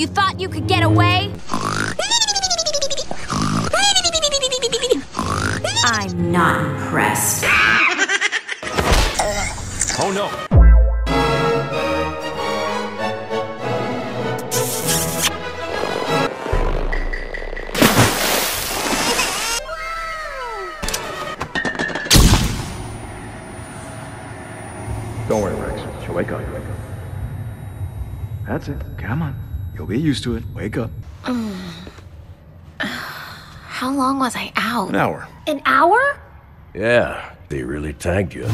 You thought you could get away? I'm not impressed. Oh no! Don't worry, Rex. She'll wake up. That's it. Come on. You'll be used to it. Wake up. How long was I out? An hour. An hour? Yeah. They really tagged you.